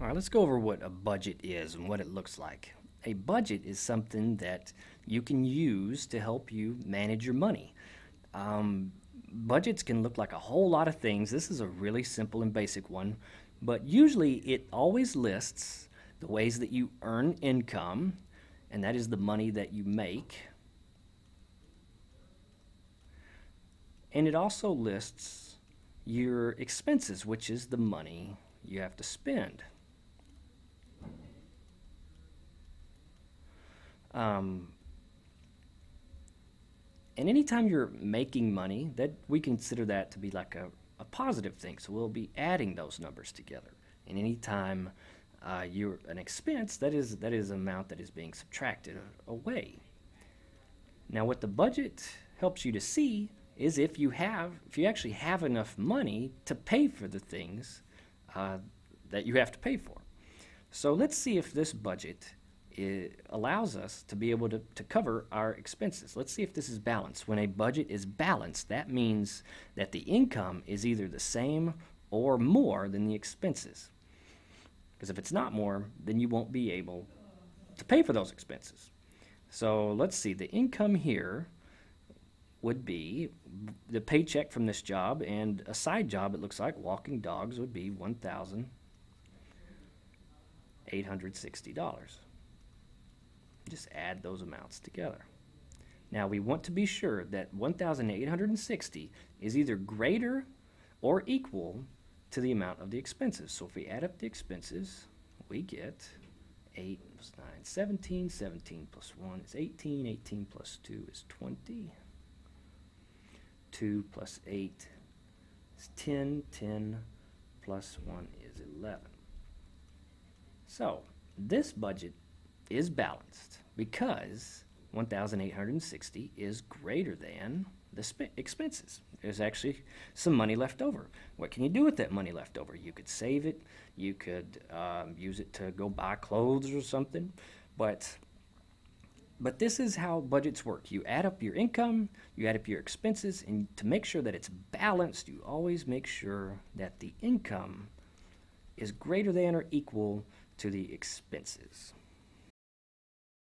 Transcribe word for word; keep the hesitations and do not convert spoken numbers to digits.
All right, let's go over what a budget is and what it looks like. A budget is something that you can use to help you manage your money. Um, budgets can look like a whole lot of things. This is a really simple and basic one, but usually it always lists the ways that you earn income, and that is the money that you make. And it also lists your expenses, which is the money you have to spend. Um, and anytime you're making money, that we consider that to be like a, a positive thing. So we'll be adding those numbers together. And anytime uh, you're an expense, that is that is an amount that is being subtracted away. Now, what the budget helps you to see is if you have, if you actually have enough money to pay for the things uh, that you have to pay for. So let's see if this budget it allows us to be able to, to cover our expenses. Let's see if this is balanced. When a budget is balanced, that means that the income is either the same or more than the expenses. Because if it's not more, then you won't be able to pay for those expenses. So let's see, the income here would be the paycheck from this job, and a side job, it looks like, walking dogs, would be one thousand eight hundred sixty dollars. Just add those amounts together. Now we want to be sure that one thousand eight hundred sixty is either greater or equal to the amount of the expenses. So if we add up the expenses, we get eight plus nine, seventeen, seventeen plus one is eighteen, eighteen plus two is twenty, two plus eight is ten, ten plus one is eleven. So this budget is balanced because one thousand eight hundred sixty is greater than the expenses. There's actually some money left over. What can you do with that money left over? You could save it, you could um, use it to go buy clothes or something, but but this is how budgets work. You add up your income, you add up your expenses, and to make sure that it's balanced, you always make sure that the income is greater than or equal to the expenses.